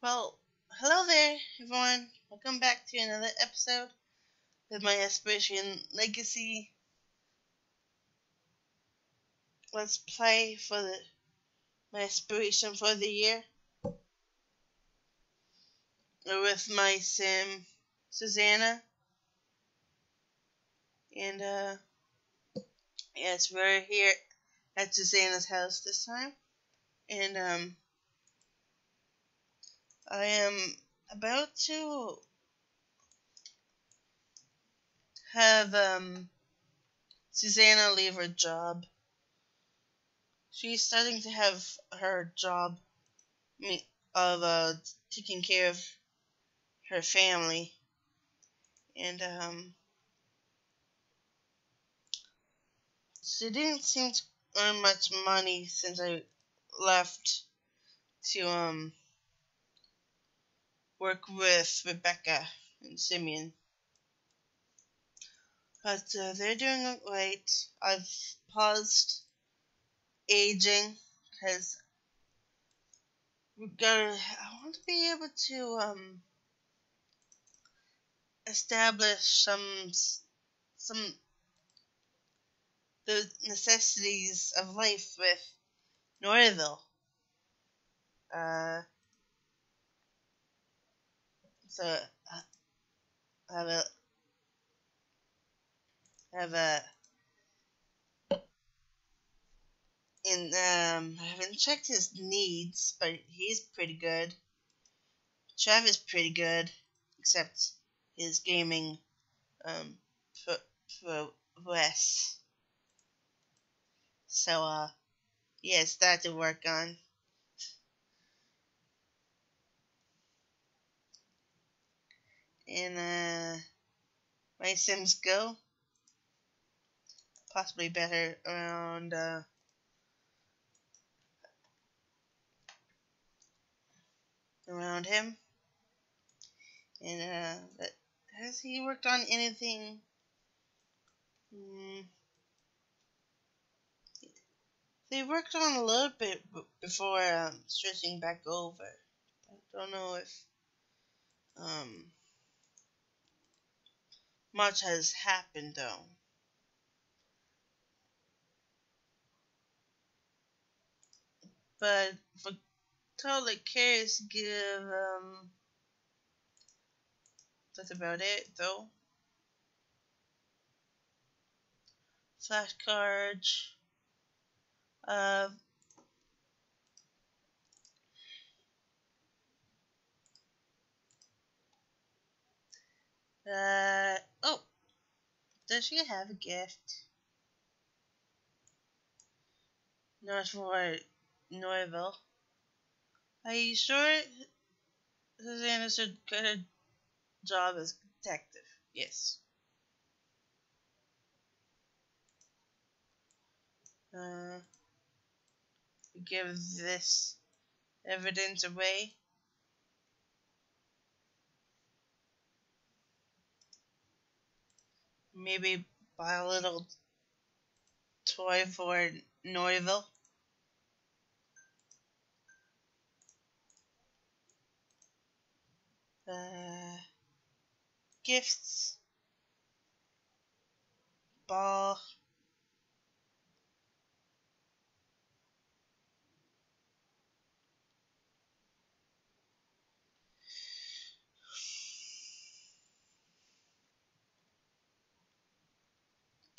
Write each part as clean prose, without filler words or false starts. Well, hello there, everyone. Welcome back to another episode of my Aspiration Legacy Let's Play for my aspiration for the year with my sim Susanna, and yes, we're here at Susanna's house this time, and I am about to have Susanna leave her job. She's starting to have her job of taking care of her family, and she didn't seem to earn much money since I left to work with Rebecca and Simeon, but they're doing great. I've paused aging because I want to be able to establish some the necessities of life with Norville. So I haven't checked his needs, but he's pretty good. Travis pretty good, except his gaming progress. So yes, that to work on. And my sims go possibly better around around him. And but has he worked on anything? They worked on a little bit before switching back over. I don't know if much has happened though. But for totally curious, give that's about it though. Flashcards. Oh, does she have a gift? Not for Norville. Are you sure Susanna should get a job as detective? Yes. Give this evidence away. Maybe buy a little toy for Norville. Gifts. Ball.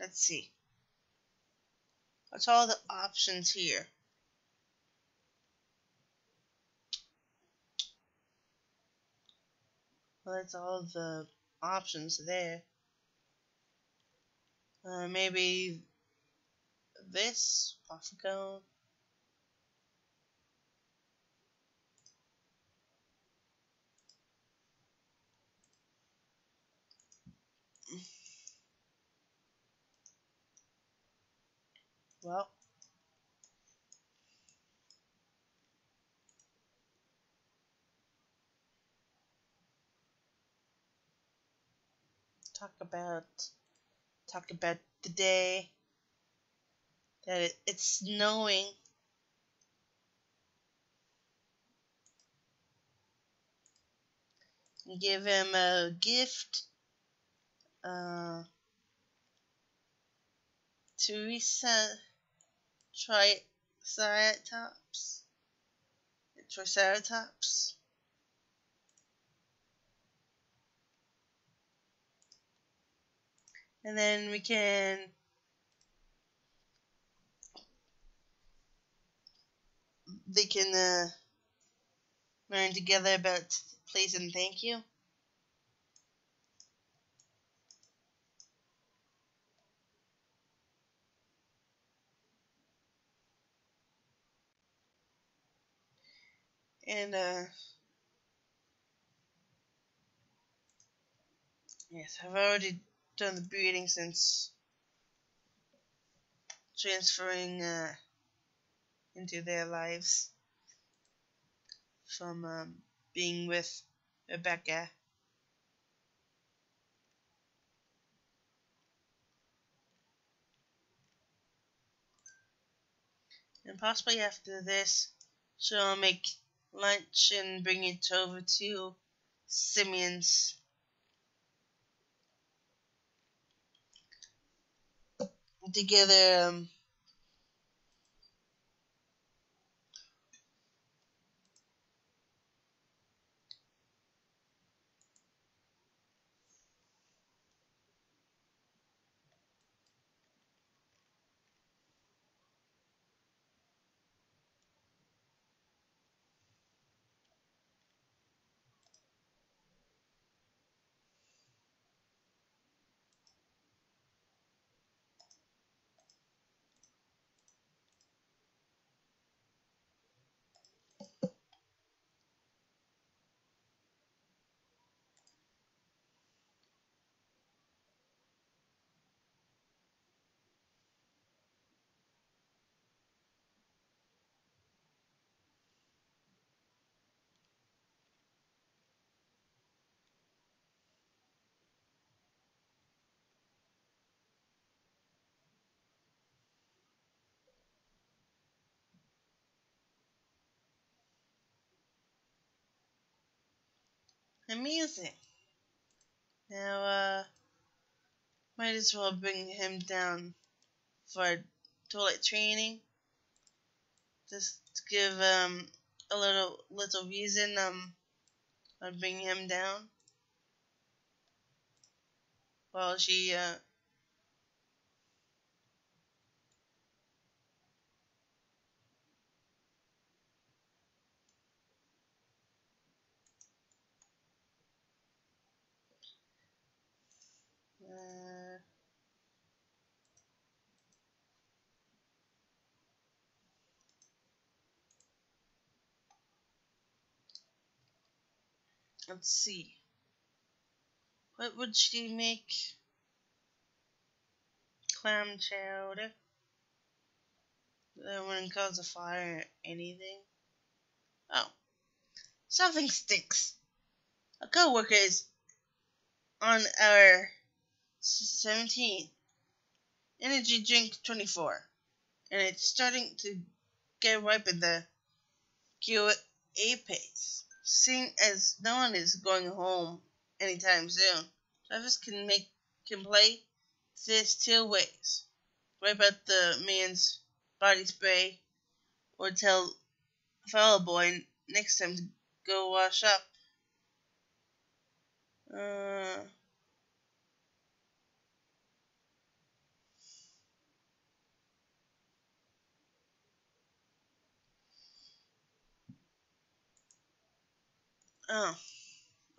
Let's see. What's all the options here? Well, that's all the options there. Maybe this Puffco. Well, talk about the day that it's snowing. Give him a gift to reset Triceratops. And then we can they can learn together about please and thank you. And yes, I've already done the breeding since transferring into their lives from being with Rebecca. And possibly after this, she'll make lunch and bring it over to Simeon's. Together, amazing. Now, might as well bring him down for toilet training. Just to give a little reason I'd bring him down. While she let's see. What would she make? Clam chowder. That wouldn't cause a fire or anything. Oh. Something sticks. A co-worker is on our 17. Energy drink 24. And it's starting to get ripe in the QA pace. Seeing as no one is going home anytime soon, Travis can play this 2 ways. Wipe out the man's body spray or tell Valboy next time to go wash up.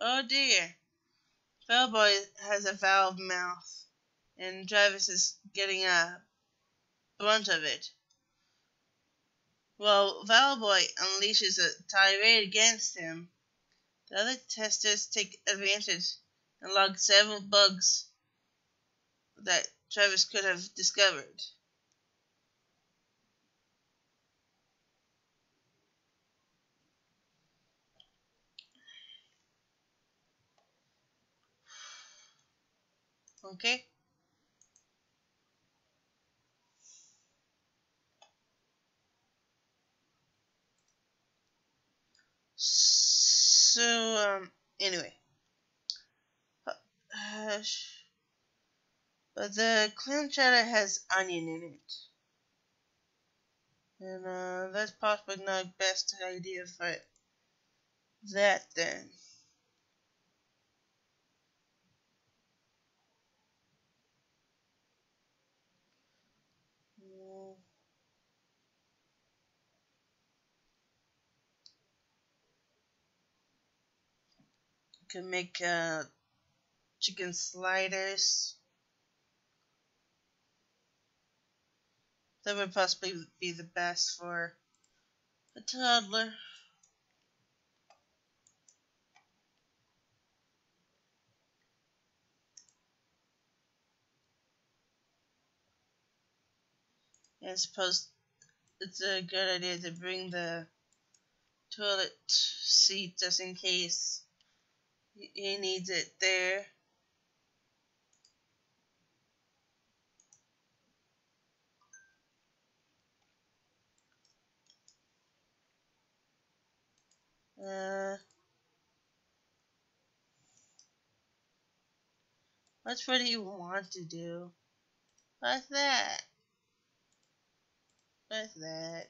Oh dear. Valboy has a valve mouth, and Travis is getting a brunt of it. While Valboy unleashes a tirade against him, the other testers take advantage and log several bugs that Travis could have discovered. Okay. So, anyway, gosh. But the clam chowder has onion in it. And that's possibly not the best idea for that then. Can make chicken sliders. That would possibly be the best for a toddler. I suppose it's a good idea to bring the toilet seat just in case he needs it there. That's what you want to do. What's that? What's that?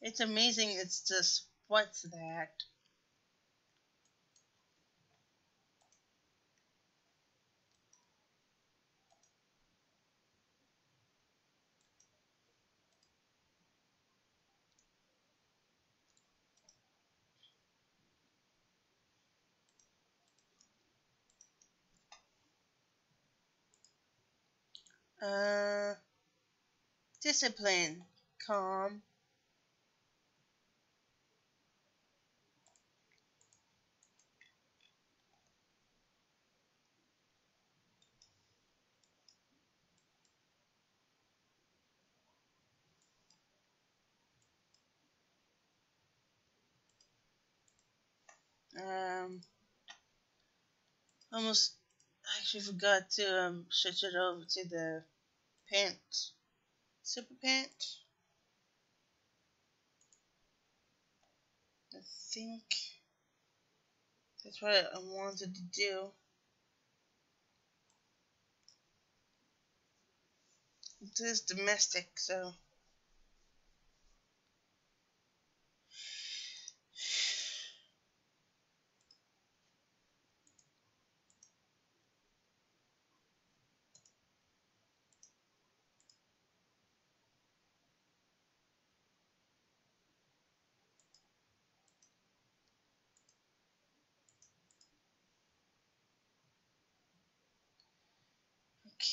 It's amazing, it's just, what's that? Discipline, calm. Almost actually forgot to switch it over to the pant, super pant. I think that's what I wanted to do. It is domestic, so.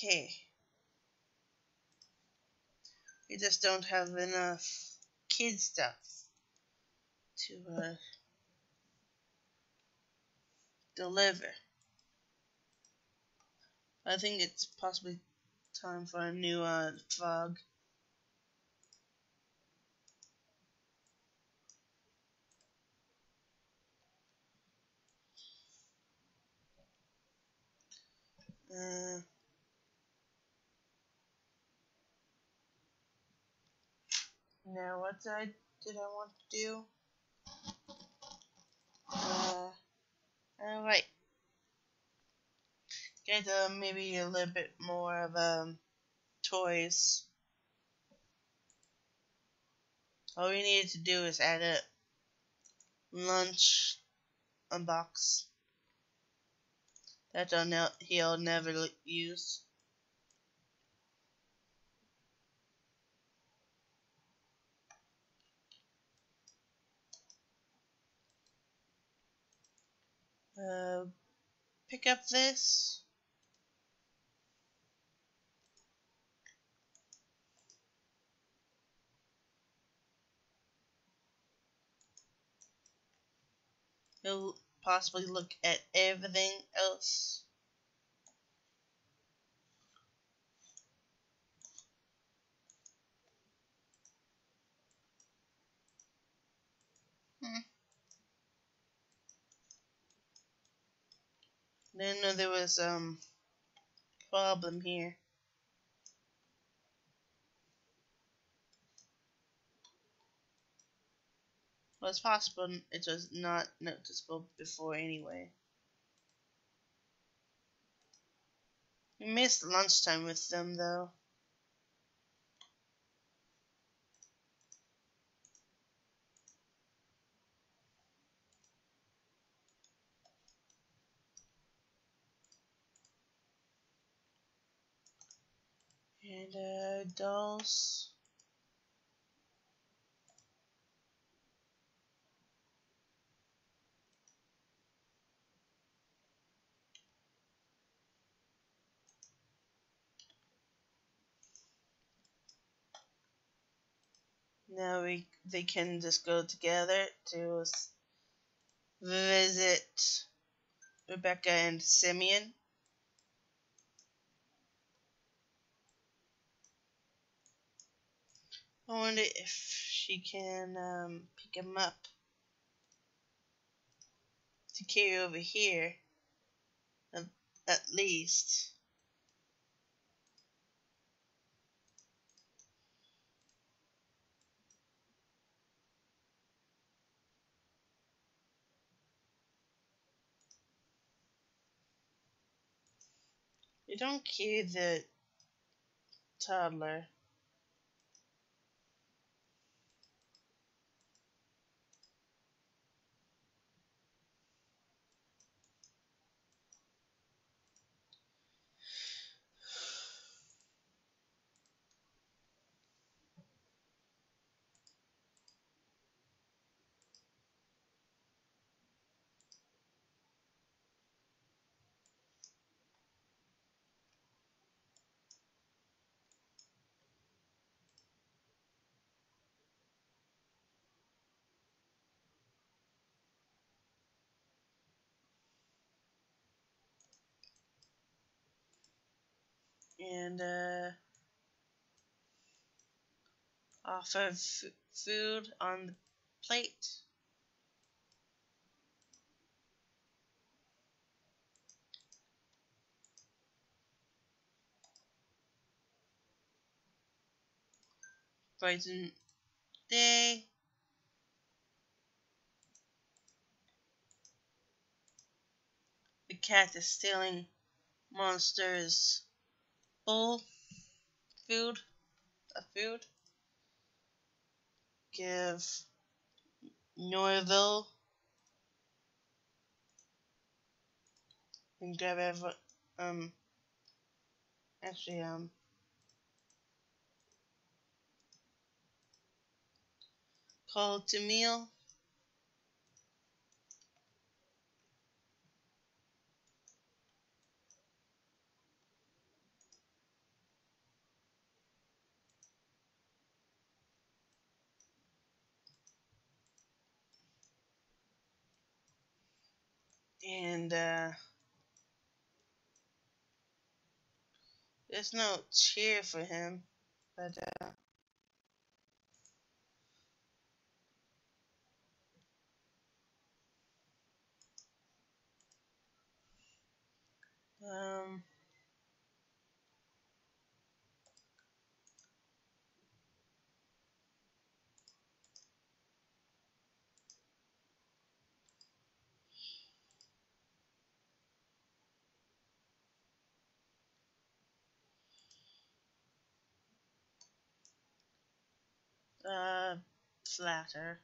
Okay, we just don't have enough kid stuff to deliver. I think it's possibly time for a new vlog. Now, what side did I want to do? Alright. Get maybe a little bit more of toys. All we needed to do is add a lunch box that he'll never use. Pick up this. He'll possibly look at everything else Didn't know there was problem here. Well, it's possible it was not noticeable before anyway. We missed lunchtime with them though. And dolls. Now they can just go together to visit Rebecca and Simeon. I wonder if she can pick him up to carry over here, at least. We don't carry the toddler. And offer food on the plate. Brighten day. The cat is stealing monsters. Food. Give Norville and grab every call to meal. And there's no cheer for him, but flatter.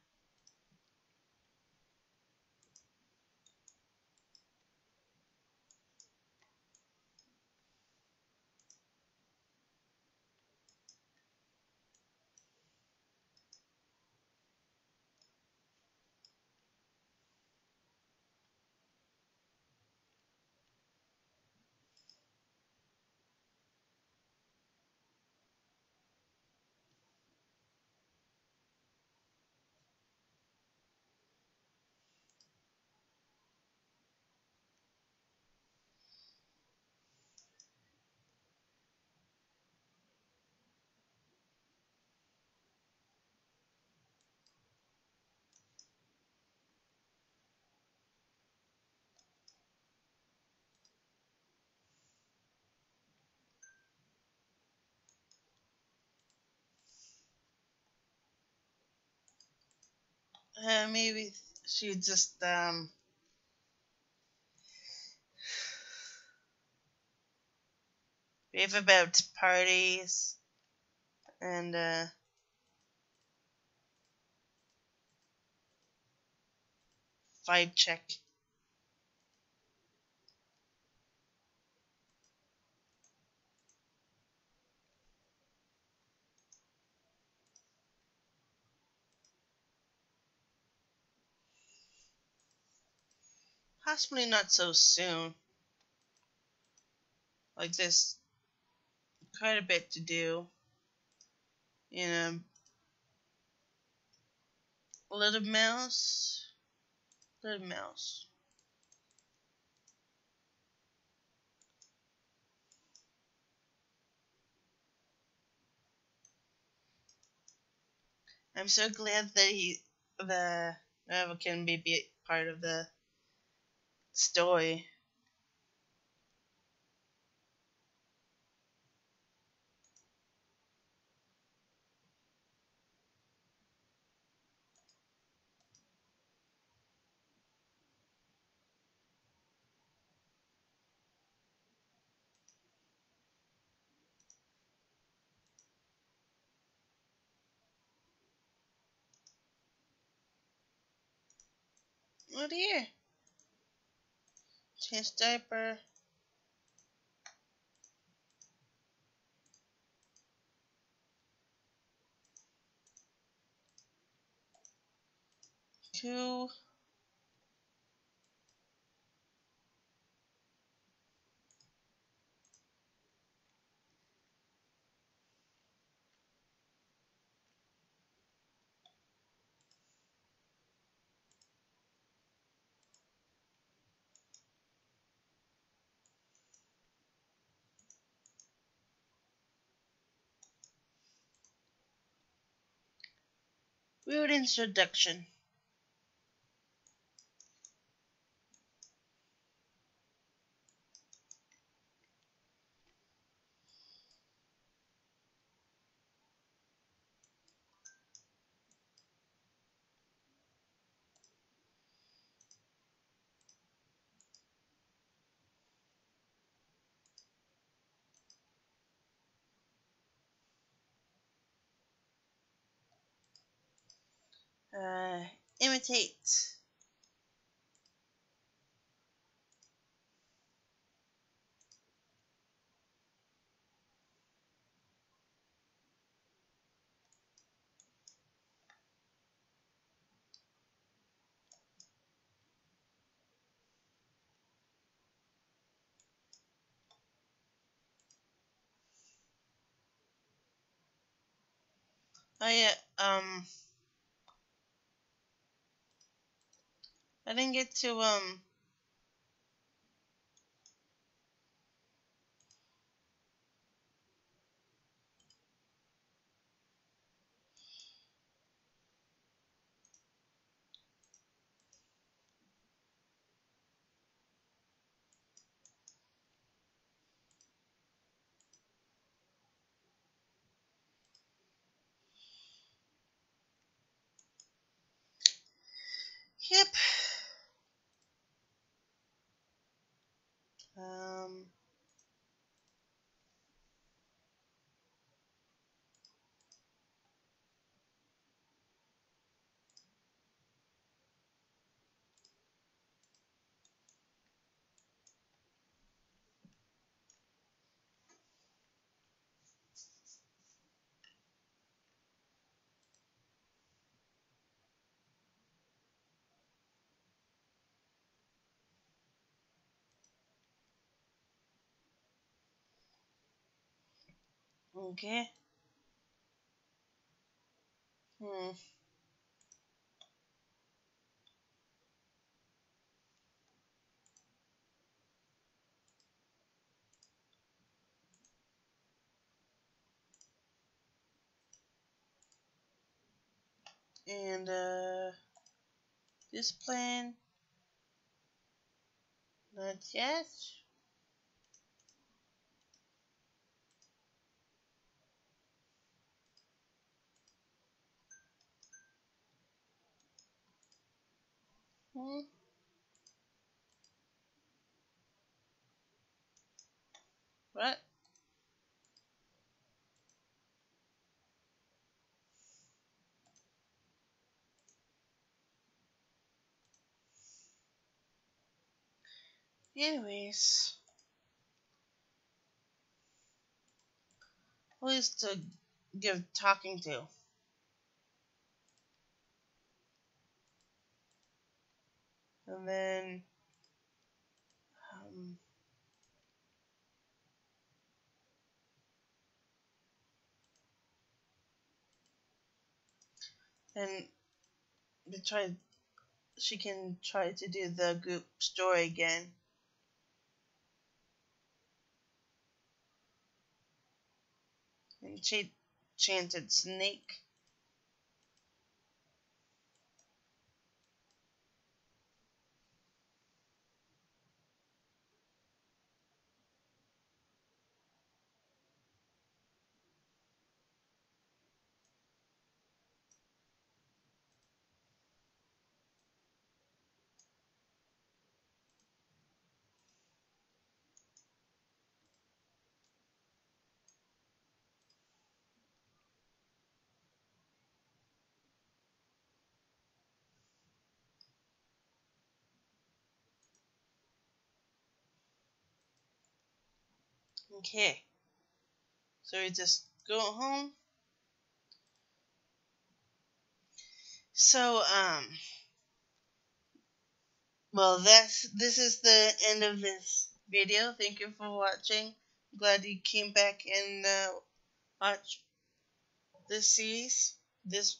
Maybe she just, rave about parties and, vibe check. Possibly not so soon. Like, there's quite a bit to do. You know, little mouse. I'm so glad that Norville can be part of the story. Oh dear. His diaper. Two. Rude introduction. Imitate. Oh yeah, I didn't get to, yep. Okay. And this plan, not yet. Mm-hmm. What? Anyways, who is to give talking to? And then, she can try to do the group story again. And she chanted snake. Okay, so we just go home. So, well, this is the end of this video. Thank you for watching. I'm glad you came back and watch this series, this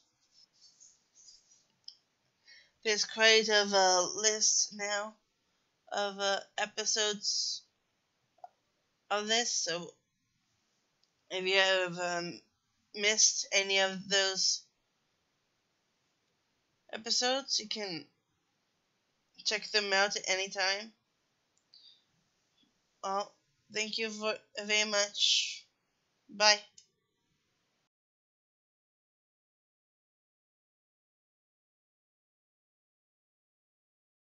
quite of a list now of episodes of this, so if you have missed any of those episodes, you can check them out at any time. Well, thank you very much. Bye.